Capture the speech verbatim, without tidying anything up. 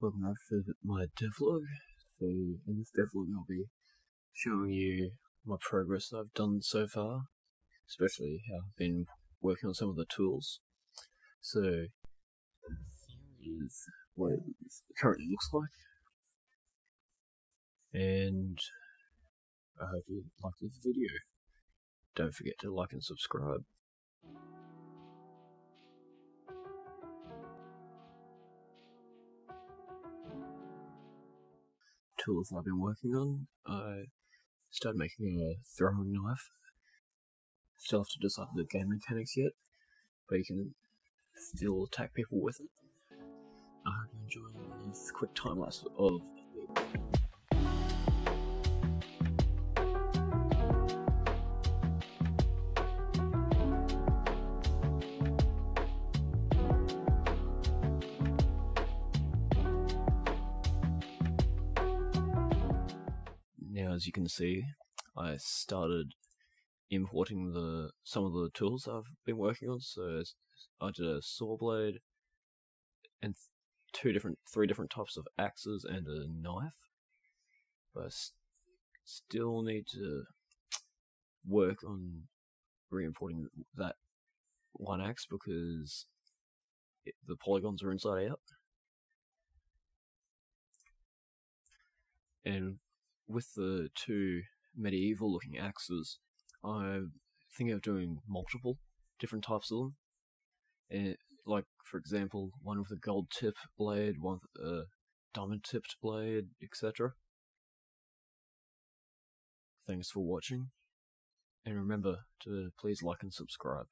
Welcome back to my devlog. So in this devlog I'll be showing you my progress that I've done so far, especially how I've been working on some of the tools. So here is what it currently looks like, and I hope you like this video. Don't forget to like and subscribe. Tools I've been working on. I started making a throwing knife. Still have to decide the game mechanics yet, but you can still attack people with it. I hope you enjoy this quick time lapse of. Now, as you can see, I started importing the some of the tools I've been working on. So I did a saw blade and two different, three different types of axes and a knife. But I st still need to work on re-importing that one axe because it, the polygons are inside out. And with the two medieval looking axes, I think of doing multiple different types of them. And like, for example, one with a gold tip blade, one with a diamond tipped blade, et cetera. Thanks for watching, and remember to please like and subscribe.